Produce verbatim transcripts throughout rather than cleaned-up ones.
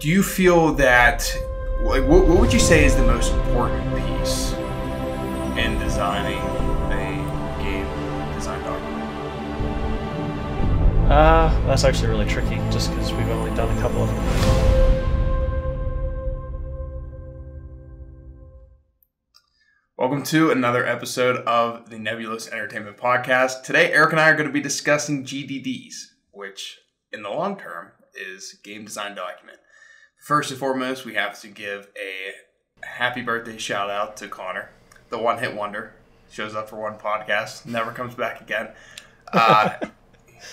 do you feel that, like, what, what would you say is the most important piece in designing a game design document? Uh, that's actually really tricky, just because we've only done a couple of them. Welcome to another episode of the Nebulous Entertainment Podcast. Today, Eric and I are going to be discussing G D Ds, which in the long term is game design document. First and foremost, we have to give a happy birthday shout out to Connor, the one hit wonder, shows up for one podcast, never comes back again. Uh,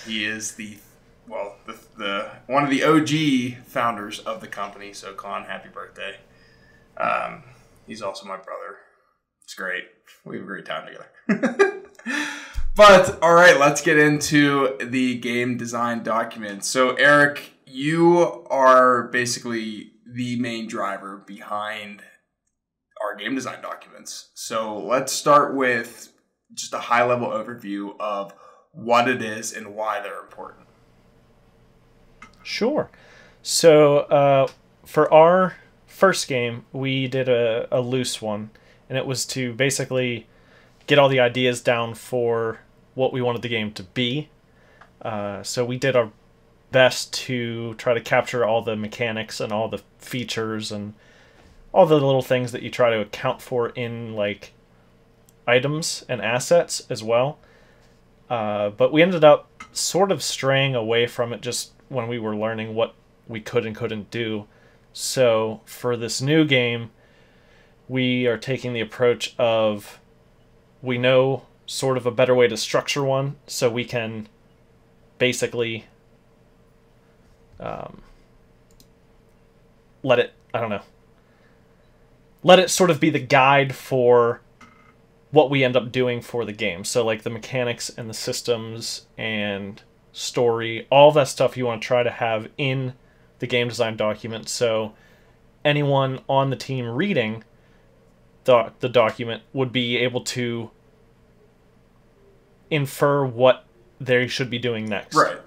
he is the, well, the, the one of the O G founders of the company. So Con, happy birthday. Um, he's also my brother. It's great. We have a great time together. But, all right, let's get into the game design document. So, Eric, you are basically the main driver behind our game design documents. So let's start with just a high-level overview of what it is and why they're important. Sure. So uh, for our first game, we did a, a loose one. And it was to basically get all the ideas down for what we wanted the game to be. Uh, so we did our best to try to capture all the mechanics and all the features and all the little things that you try to account for in, like, items and assets as well. Uh, but we ended up sort of straying away from it just when we were learning what we could and couldn't do. So for this new game, we are taking the approach of, we know sort of a better way to structure one, so we can basically um, let it, I don't know, let it sort of be the guide for what we end up doing for the game. So like the mechanics and the systems and story, all that stuff you want to try to have in the game design document, so anyone on the team reading Doc, the document would be able to infer what they should be doing next. Right.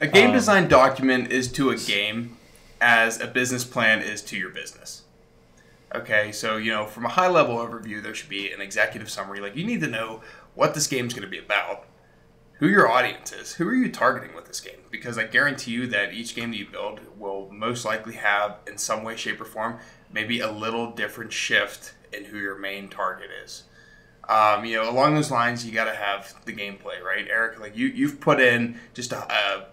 A game um, design document is to a game as a business plan is to your business. Okay, so, you know, from a high-level overview, there should be an executive summary. Like, you need to know what this game's going to be about, who your audience is, who are you targeting with this game? Because I guarantee you that each game that you build will most likely have, in some way, shape, or form, maybe a little different shift and who your main target is. Um, you know, along those lines, you got to have the gameplay, right, Eric? Like you, you've put in just a, uh,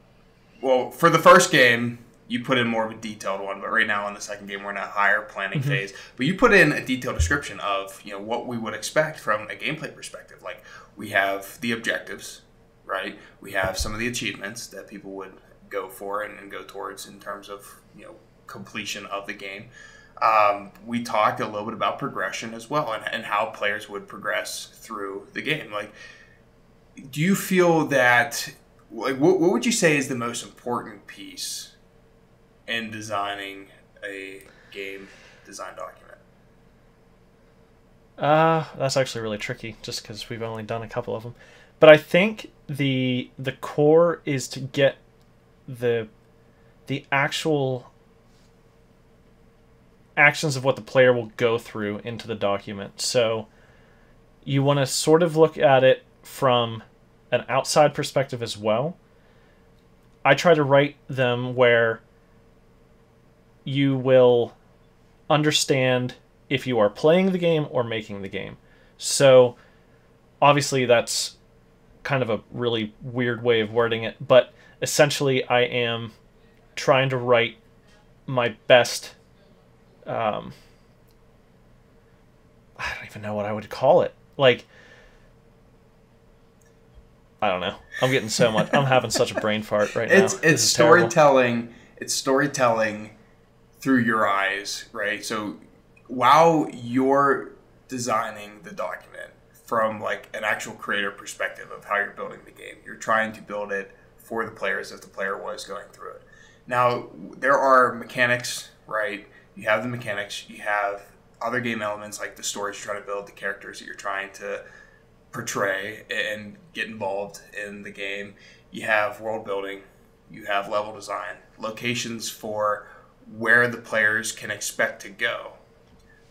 well, for the first game, you put in more of a detailed one, but right now in the second game, we're in a higher planning mm-hmm. phase. But you put in a detailed description of, you know, what we would expect from a gameplay perspective. Like we have the objectives, right? We have some of the achievements that people would go for and, and go towards in terms of, you know, completion of the game. Um, we talked a little bit about progression as well and, and how players would progress through the game. Like, do you feel that, like, what, what would you say is the most important piece in designing a game design document? Uh, that's actually really tricky just because we've only done a couple of them. But I think the, the core is to get the, the actual actions of what the player will go through into the document. So you want to sort of look at it from an outside perspective as well. I try to write them where you will understand if you are playing the game or making the game. So obviously that's kind of a really weird way of wording it, but essentially I am trying to write my best Um, I don't even know what I would call it. Like, I don't know. I'm getting so much. I'm having such a brain fart right it's, now. It's storytelling. Terrible. It's storytelling through your eyes, right? So while you're designing the document from like an actual creator perspective of how you're building the game, you're trying to build it for the players if the player was going through it. Now, there are mechanics, right? You have the mechanics, you have other game elements like the stories you're trying to build, the characters that you're trying to portray and get involved in the game. You have world building, you have level design, locations for where the players can expect to go,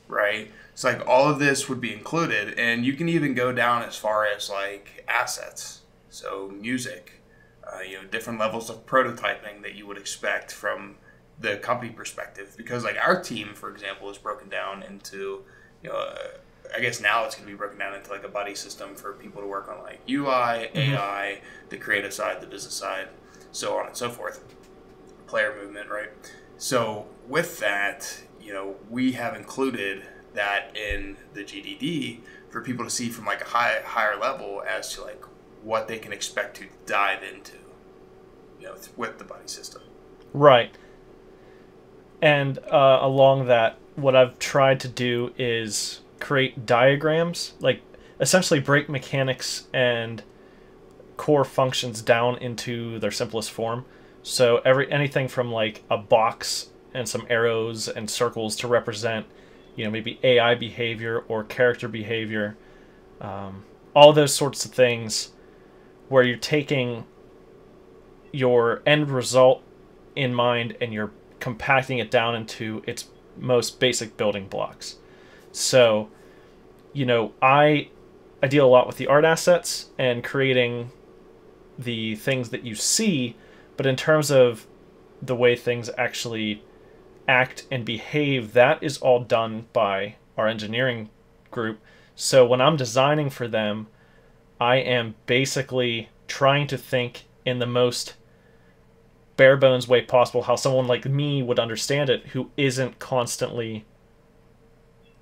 right? It's like all of this would be included, and you can even go down as far as like assets, so music, uh, you know, different levels of prototyping that you would expect from the company perspective. Because like our team, for example, is broken down into, you know, uh, I guess now it's going to be broken down into like a buddy system for people to work on like U I, mm-hmm. A I, the creative side, the business side, so on and so forth, player movement, right? So with that, you know, we have included that in the G D D for people to see from like a high, higher level as to like what they can expect to dive into, you know, with the buddy system. Right. And uh, along that, what I've tried to do is create diagrams, like essentially break mechanics and core functions down into their simplest form. So every anything from like a box and some arrows and circles to represent, you know, maybe A I behavior or character behavior, um, all those sorts of things, where you're taking your end result in mind and you're compacting it down into its most basic building blocks. So, you know, I, I deal a lot with the art assets and creating the things that you see, but in terms of the way things actually act and behave, that is all done by our engineering group. So when I'm designing for them, I am basically trying to think in the most bare bones way possible how someone like me would understand it, who isn't constantly,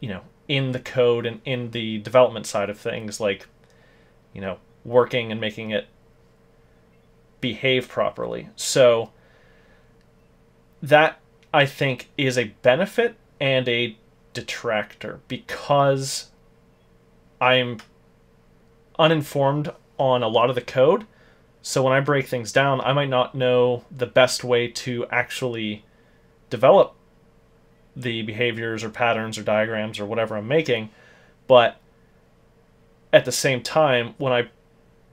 you know, in the code and in the development side of things, like, you know, working and making it behave properly. So that, I think, is a benefit and a detractor, because I'm uninformed on a lot of the code. So when I break things down, I might not know the best way to actually develop the behaviors or patterns or diagrams or whatever I'm making. But at the same time, when I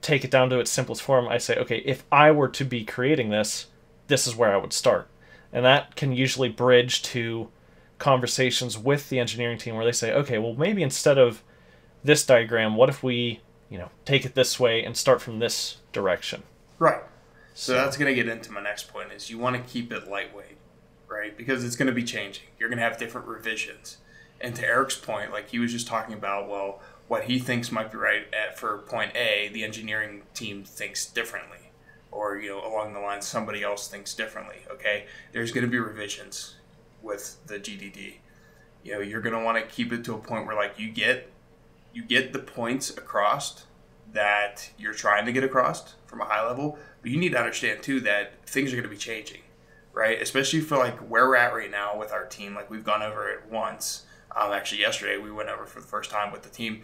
take it down to its simplest form, I say, okay, if I were to be creating this, this is where I would start. And that can usually bridge to conversations with the engineering team where they say, okay, well, maybe instead of this diagram, what if we, you know, take it this way and start from this direction? Right. So, so that's going to get into my next point, is you want to keep it lightweight, right? Because it's going to be changing. You're going to have different revisions. And to Eric's point, like he was just talking about, well, what he thinks might be right at for point A, the engineering team thinks differently. Or, you know, along the line, somebody else thinks differently, okay? There's going to be revisions with the G D D. You know, you're going to want to keep it to a point where, like, you get you get the points across that you're trying to get across from a high level, but you need to understand, too, that things are going to be changing, right? Especially for, like, where we're at right now with our team. Like, we've gone over it once. Um, actually, yesterday we went over for the first time with the team.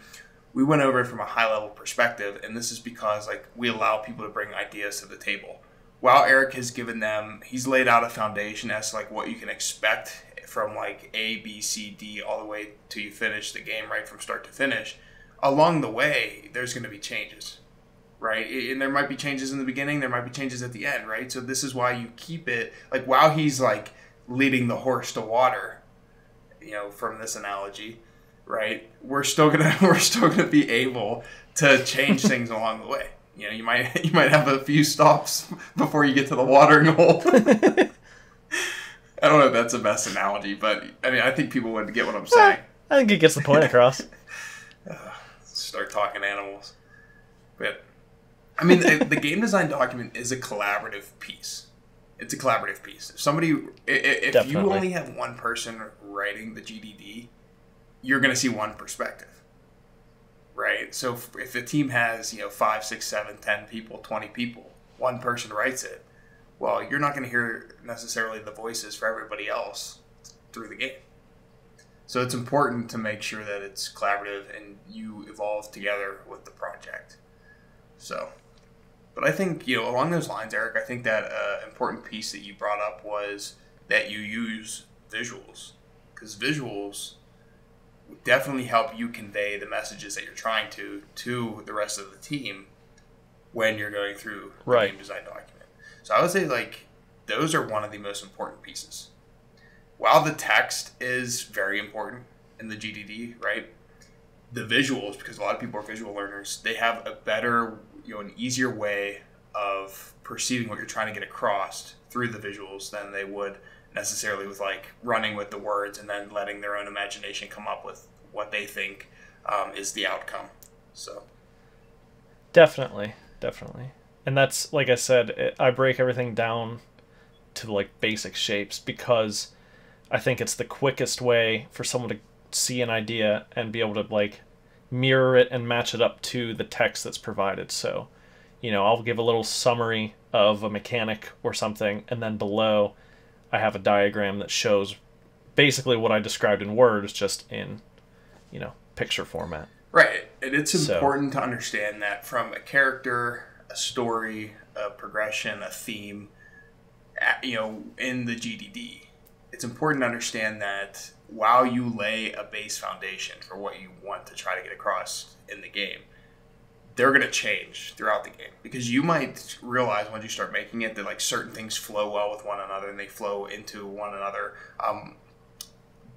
We went over it from a high-level perspective, and this is because like we allow people to bring ideas to the table. While Eric has given them, he's laid out a foundation as to like what you can expect from like A, B, C, D, all the way till you finish the game, right from start to finish. Along the way, there's going to be changes, right? And there might be changes in the beginning, there might be changes at the end, right? So this is why you keep it, like while he's like leading the horse to water, you know, from this analogy, right, we're still gonna we're still gonna be able to change things along the way. You know, you might you might have a few stops before you get to the watering hole. I don't know if that's the best analogy, but I mean, I think people would get what I'm saying. I think it gets the point across. uh, start talking animals, but I mean, the, the game design document is a collaborative piece. It's a collaborative piece. If somebody, if, if you only have one person writing the G D D, you're going to see one perspective, right? So if, if the team has, you know, five, six, seven, ten people, twenty people, one person writes it, well, you're not going to hear necessarily the voices for everybody else through the game. So it's important to make sure that it's collaborative and you evolve together with the project. So, but I think, you know, along those lines, Eric, I think that uh, important piece that you brought up was that you use visuals, because visuals definitely help you convey the messages that you're trying to to the rest of the team when you're going through the right game design document. So I would say like those are one of the most important pieces. while the text is very important in the G D D, right, the visuals, because a lot of people are visual learners, they have a better, you know, an easier way of perceiving what you're trying to get across through the visuals than they would necessarily with like running with the words and then letting their own imagination come up with what they think um, is the outcome. So definitely, definitely. And that's, like I said, it, I break everything down to like basic shapes because I think it's the quickest way for someone to see an idea and be able to like mirror it and match it up to the text that's provided. So, you know, I'll give a little summary of a mechanic or something, and then below I have a diagram that shows basically what I described in words, just in, you know, picture format. Right. And it's so important to understand that from a character, a story, a progression, a theme, you know, in the G D D, it's important to understand that while you lay a base foundation for what you want to try to get across in the game, they're going to change throughout the game, because you might realize once you start making it that like certain things flow well with one another and they flow into one another um,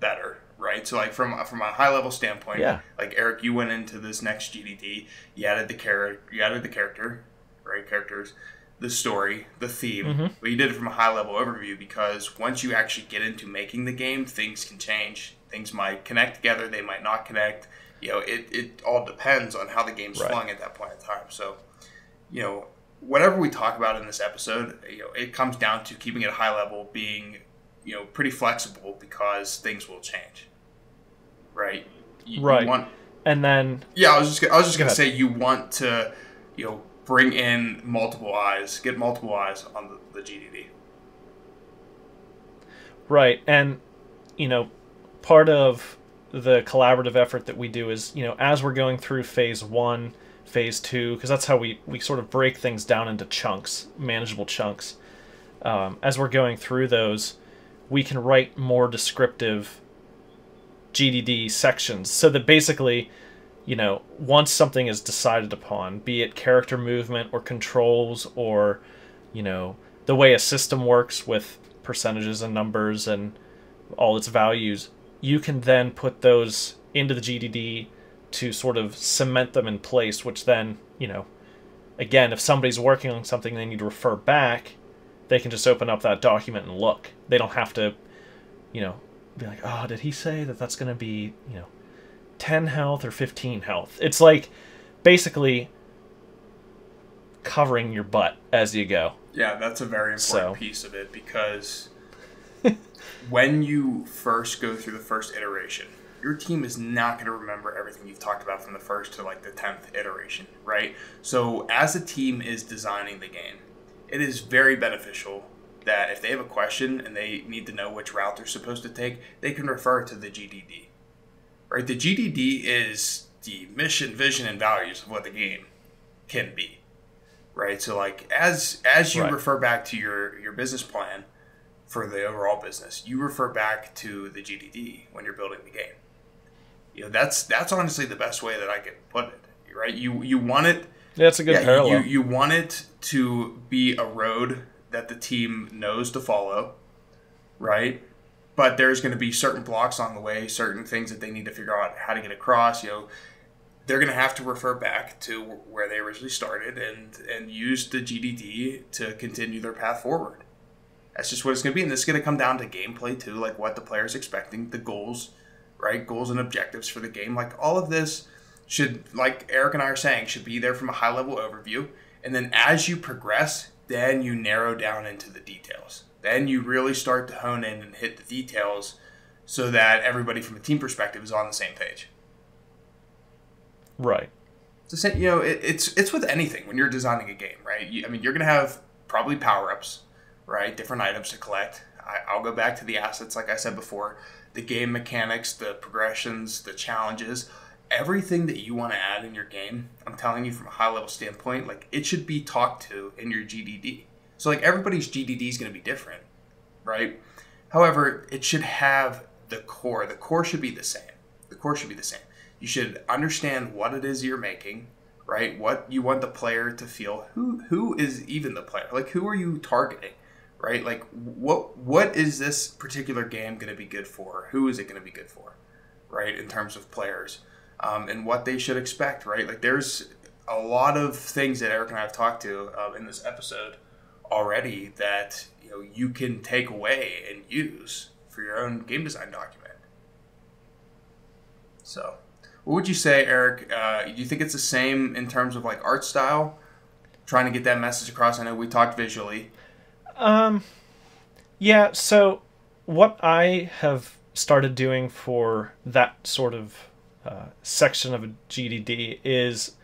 better, right? So like from from a high level standpoint, yeah. Like Eric, you went into this next G D D, you added the character, you added the character, right? Characters, the story, the theme, mm-hmm. But you did it from a high level overview because once you actually get into making the game, things can change. Things might connect together, they might not connect. You know, it, it all depends on how the game's right. flung at that point in time. So, you know, whatever we talk about in this episode, you know, it comes down to keeping it high level, being, you know, pretty flexible because things will change. Right. You, right. You want, and then. Yeah, I was just, I was just going to say you want to, you know, bring in multiple eyes, get multiple eyes on the, the G D D. Right. And, you know, part of the collaborative effort that we do is, you know, as we're going through phase one, phase two, because that's how we, we sort of break things down into chunks, manageable chunks. Um, as we're going through those, we can write more descriptive G D D sections so that basically, you know, once something is decided upon, be it character movement or controls or, you know, the way a system works with percentages and numbers and all its values, you can then put those into the G D D to sort of cement them in place, which then, you know, again, if somebody's working on something they need to refer back, they can just open up that document and look. They don't have to, you know, be like, oh, did he say that that's going to be, you know, ten health or fifteen health? It's like basically covering your butt as you go. Yeah, that's a very important so. piece of it because when you first go through the first iteration, your team is not going to remember everything you've talked about from the first to like the tenth iteration, right? So as a team is designing the game, it is very beneficial that if they have a question and they need to know which route they're supposed to take, they can refer to the G D D, right? The G D D is the mission, vision, and values of what the game can be, right? So like as as you right. refer back to your, your business plan, for the overall business, you refer back to the G D D when you're building the game. You know, that's that's honestly the best way that I could put it, right? You you want it. Yeah, that's a good yeah, parallel. You, you want it to be a road that the team knows to follow, right? But there's going to be certain blocks on the way, certain things that they need to figure out how to get across. You know, they're going to have to refer back to where they originally started and and use the G D D to continue their path forward. That's just what it's going to be, and this is going to come down to gameplay too, like what the player is expecting, the goals, right? Goals and objectives for the game. Like all of this should, like Eric and I are saying, should be there from a high-level overview, and then as you progress, then you narrow down into the details. Then you really start to hone in and hit the details so that everybody from a team perspective is on the same page. Right. So, you know, it, it's, it's with anything when you're designing a game, right? You, I mean, you're going to have probably power-ups, right? Different items to collect. I, I'll go back to the assets, like I said before, the game mechanics, the progressions, the challenges, everything that you want to add in your game. I'm telling you from a high level standpoint, like it should be talked to in your G D D. So like everybody's G D D is going to be different, right? However, it should have the core. The core should be the same. The core should be the same. You should understand what it is you're making, right? What you want the player to feel. Who, who is even the player? Like who are you targeting? right? Like, what what is this particular game going to be good for? Who is it going to be good for, right, in terms of players, um, and what they should expect, right? Like, there's a lot of things that Eric and I have talked to uh, in this episode already that, you know, you can take away and use for your own game design document. So what would you say, Eric? Uh, do you think it's the same in terms of, like, art style, trying to get that message across? I know we talked visually. Um, yeah, so what I have started doing for that sort of uh, section of a G D D is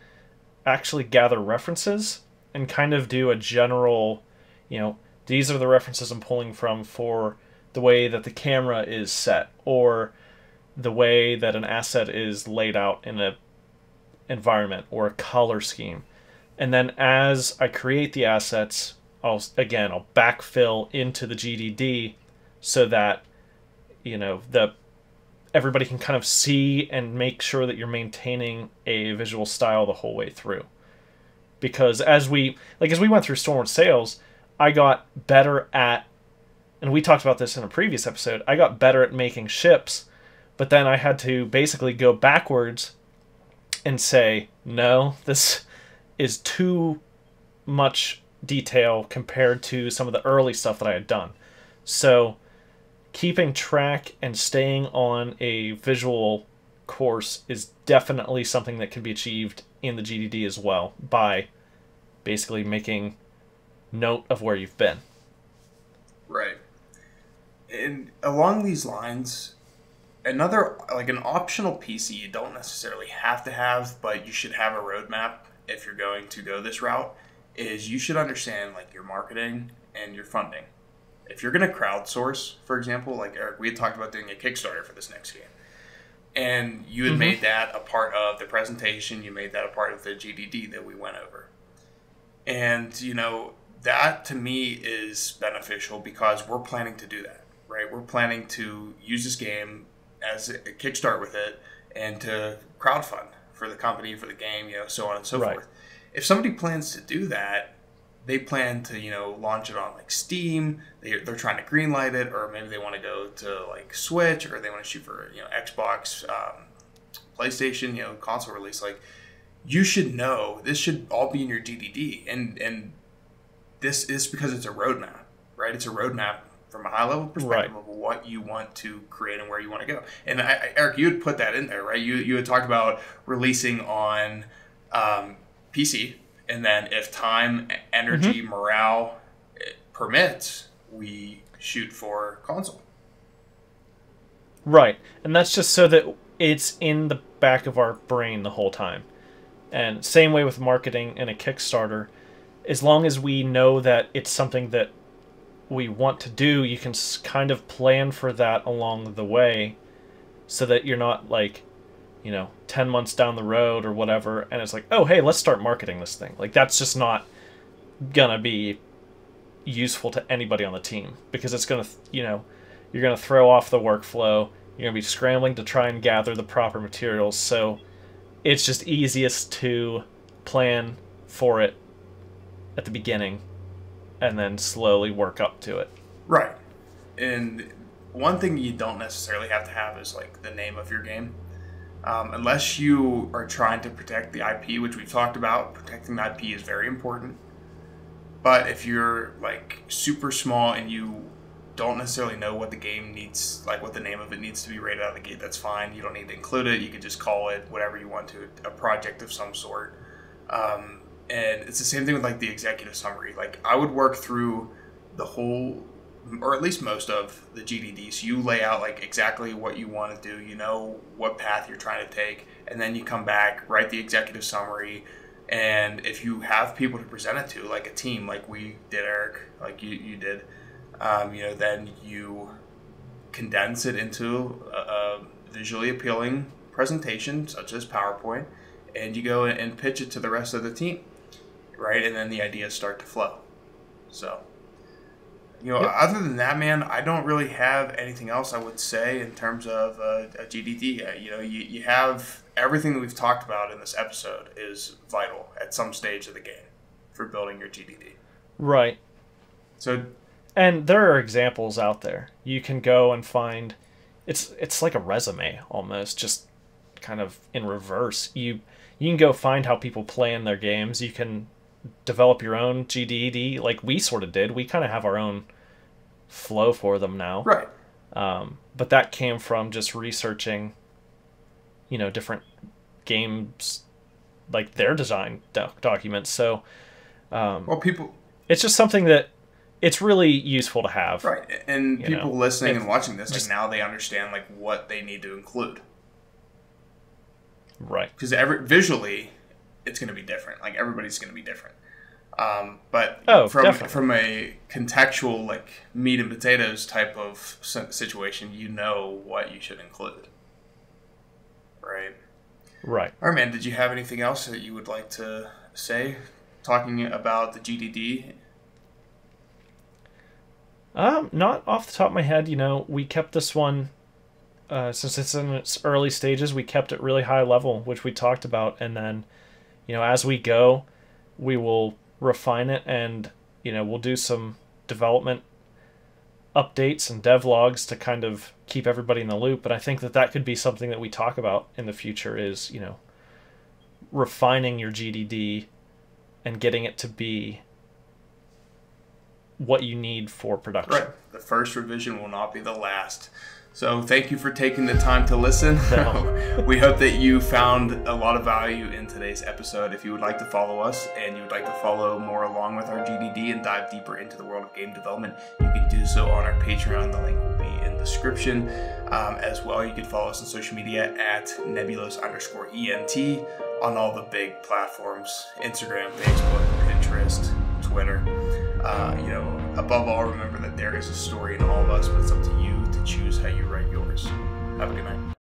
actually gather references and kind of do a general, you know, these are the references I'm pulling from for the way that the camera is set, or the way that an asset is laid out in an environment or a color scheme. And then as I create the assets, I'll, again, I'll backfill into the G D D so that, you know, the everybody can kind of see and make sure that you're maintaining a visual style the whole way through. Because as we, like, as we went through Stormward Sails, I got better at, and we talked about this in a previous episode, I got better at making ships, but then I had to basically go backwards and say, no, this is too much detail compared to some of the early stuff that I had done. So keeping track and staying on a visual course is definitely something that can be achieved in the G D D as well, by basically making note of where you've been. Right. And along these lines, another, like, an optional piece that you don't necessarily have to have, but you should have a roadmap if you're going to go this route, is you should understand, like, your marketing and your funding. If you're going to crowdsource, for example, like, Eric, we had talked about doing a Kickstarter for this next game, and you had mm-hmm. made that a part of the presentation, you made that a part of the G D D that we went over. And, you know, that to me is beneficial because we're planning to do that, right? We're planning to use this game as a kickstart with it and to crowdfund for the company, for the game, you know, so on and so right. forth. If somebody plans to do that, they plan to, you know, launch it on, like, Steam, they, they're trying to greenlight it, or maybe they want to go to, like, Switch, or they want to shoot for, you know, Xbox, um, PlayStation, you know, console release. Like, you should know, this should all be in your G D D, and, and this is because it's a roadmap, right? It's a roadmap from a high-level perspective right. of what you want to create and where you want to go. And, I, I, Eric, you had put that in there, right? You, you had talked about releasing on um, P C, and then if time, energy, mm-hmm. morale permits, we shoot for console. Right. And that's just so that it's in the back of our brain the whole time. And same way with marketing and a Kickstarter. As long as we know that it's something that we want to do, you can kind of plan for that along the way so that you're not, like, you know, ten months down the road or whatever, and it's like, oh, hey, let's start marketing this thing. Like, that's just not gonna be useful to anybody on the team, because it's gonna, you know, you're gonna throw off the workflow, you're gonna be scrambling to try and gather the proper materials, so it's just easiest to plan for it at the beginning and then slowly work up to it. Right. And one thing you don't necessarily have to have is, like, the name of your game. Um, unless you are trying to protect the I P, which we've talked about, protecting the I P is very important. But if you're, like, super small and you don't necessarily know what the game needs, like, what the name of it needs to be right out of the gate, that's fine. You don't need to include it. You can just call it whatever you want to, a project of some sort. Um, And it's the same thing with, like, the executive summary. Like, I would work through the whole, or at least most of the G D D. So you lay out, like, exactly what you want to do, you know, what path you're trying to take, and then you come back, write the executive summary. And if you have people to present it to, like a team, like we did, Eric, like you, you did, um, you know, then you condense it into a, a visually appealing presentation, such as PowerPoint, and you go and pitch it to the rest of the team. Right, and then the ideas start to flow. So, you know, yep. Other than that, man, I don't really have anything else I would say in terms of uh, a G D D. Uh, you know, you, you have everything that we've talked about in this episode is vital at some stage of the game for building your G D D. Right. So And there are examples out there. You can go and find, it's it's like a resume almost, just kind of in reverse. You you can go find how people play in their games. You can develop your own G D D, like we sort of did. We kind of have our own flow for them now. Right. Um, but that came from just researching, you know, different games, like their design doc documents. So, um, well, people, it's just something that it's really useful to have. Right. And people know, listening and watching this, just, like, now they understand like what they need to include. Right. Because every visually it's going to be different. Like everybody's going to be different. Um, but oh, from definitely. from a contextual, like meat and potatoes type of situation, you know what you should include. Right. Right. All right, man. Did you have anything else that you would like to say, talking about the G D D? Um, not off the top of my head. You know, we kept this one uh, since it's in its early stages. We kept it really high level, which we talked about, and then, you know, as we go, we will refine it, and you know, we'll do some development updates and devlogs to kind of keep everybody in the loop. But I think that that could be something that we talk about in the future is, you know, refining your G D D and getting it to be what you need for production. Right. The first revision will not be the last. So thank you for taking the time to listen. No. We hope that you found a lot of value in today's episode. If you would like to follow us and you would like to follow more along with our G D D and dive deeper into the world of game development, you can do so on our Patreon. The link will be in the description. Um, as well, you can follow us on social media at nebulous underscore ENT on all the big platforms, Instagram, Facebook, Pinterest, Twitter. Uh, you know, above all, remember that there is a story in all of us, but it's up to you to choose how you write yours. Have a good night.